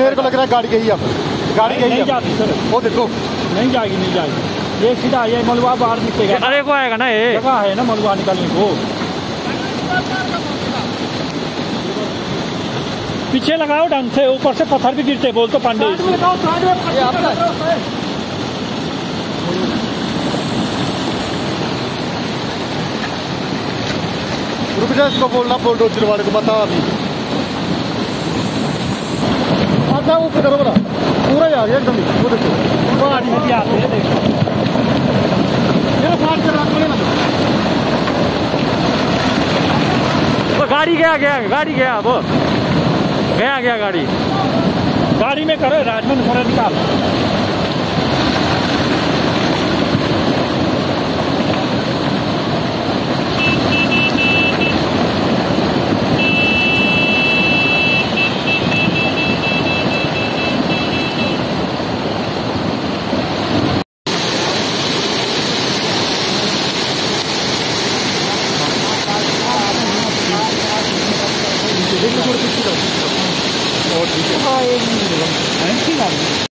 मेरे को लग रहा है गाड़ी गई, अब गाड़ी गई नहीं जाती सर, वो देखो नहीं जाएगी, नहीं जाएगी, ये सीधा ये मलबा बाहर निकलेगा। अरे वो आएगा ना, ये जगह है ना मलबा निकालने को, पीछे लगाओ ढंग से, ऊपर से पत्थर भी गिरते, बोल तो पांडे रुक जाए, इसको बोलना बोल रोज वाले को बता अभी आता वो करो बोला पूरा यार एकदम वो देखो गाड़ी भी आती है, देखो ये फाड़ कर रख ले ना, गाड़ी गया गया, गाड़ी गया, वो गया गया, गाड़ी गाड़ी में करो राजमन थोड़ा निकाल, और ठीक है। हाँ ये